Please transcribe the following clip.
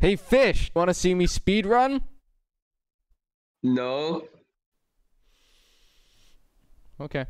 Hey, Fish, want to see me speed run? No. Okay.